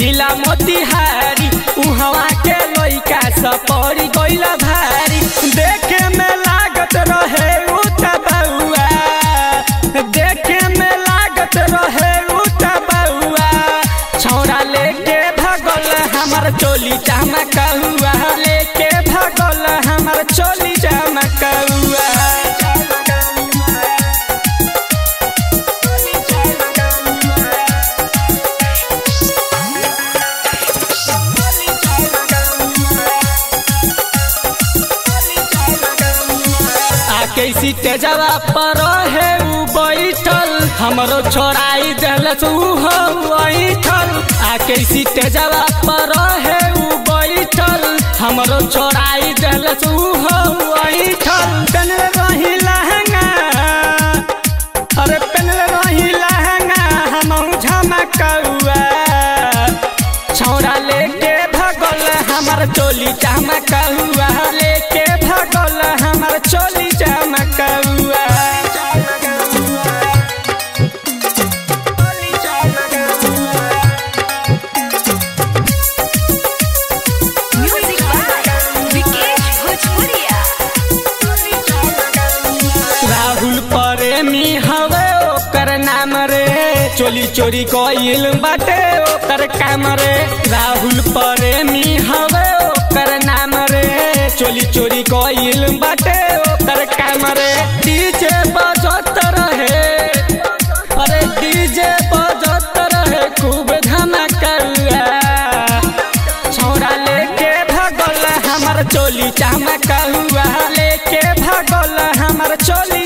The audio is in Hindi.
जिला मोतिहारी उहवा के लइका सपरी गइला भारी। देखे में लागत रहे उता बउआ, देखे में लागत रहे उता बउआ, छौरा लेके भगल हमार चोली चमकौआ, लेके भगल हमार चोली चमकौआ। कैसी तेजवा पर है उ बैठल, हमरो छोराई देलस उहो बैठल। आ कैसी तेजवा पर है उ बैठल, हमरो छोराई देलस उहो बैठल। पेनले रही लहंगा, अरे पेनले रही लहंगा हमहु झमकौआ, छौरा लेके भगल हमार चोली चमकौआ, लेके भगल हमार चोली चमकौआ। राहुल प्रेमी हवे ओकर नाम रे, चोली चोरी कइल बाटे ओकर काम रे। राहुल प्रेमी हवे ओकर नाम रे, चोली चोरी कइल बाटे ओकर काम रे। डीजे बजत रहे, अरे डीजे बजत रहे खूब धमकौआ, छौरा लेके भगल हमार चोली चमकौआ, लेके भगल हमार चोली।